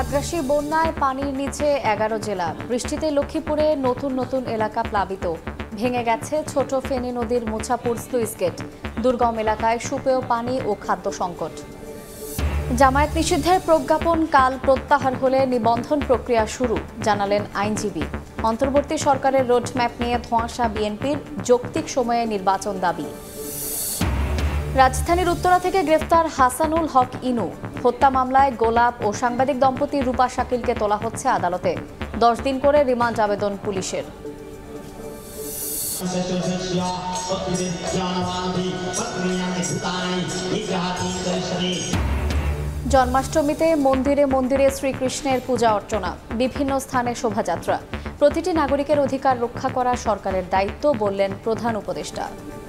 আগ্রাসী বন্যায় পানির নিচে ১১ জেলা। বৃষ্টিতে লক্ষ্মীপুরে নতুন নতুন এলাকা প্লাবিত, ভেঙে গেছে ছোট ফেনী নদীর মোছাপুর স্লুইস গেট। দুর্গম এলাকায় সুপেয় পানি ও খাদ্য সংকট। জামায়াত নিষিদ্ধের প্রজ্ঞাপন কাল প্রত্যাহার হলে নিবন্ধন প্রক্রিয়া শুরু, জানালেন আইনজীবী। অন্তর্বর্তী সরকারের রোডম্যাপ নিয়ে ধোঁয়াশা বিএনপির, যৌক্তিক সময়ে নির্বাচন দাবি। রাজধানীর উত্তরা থেকে গ্রেফতার হাসানুল হক ইনু। হত্যা মামলায় গোলাপ ও সাংবাদিক দম্পতি রূপা শাকিলকে তোলা হচ্ছে আদালতে। 10 দিন করে রিমান্ড আবেদন পুলিশের। জন্মাষ্টমীতে মন্দিরে মন্দিরে শ্রীকৃষ্ণের পূজা অর্চনা, বিভিন্ন স্থানে শোভাযাত্রা। প্রতিটি নাগরিকের অধিকার রক্ষা করা সরকারের দায়িত্ব, বললেন প্রধান উপদেষ্টা।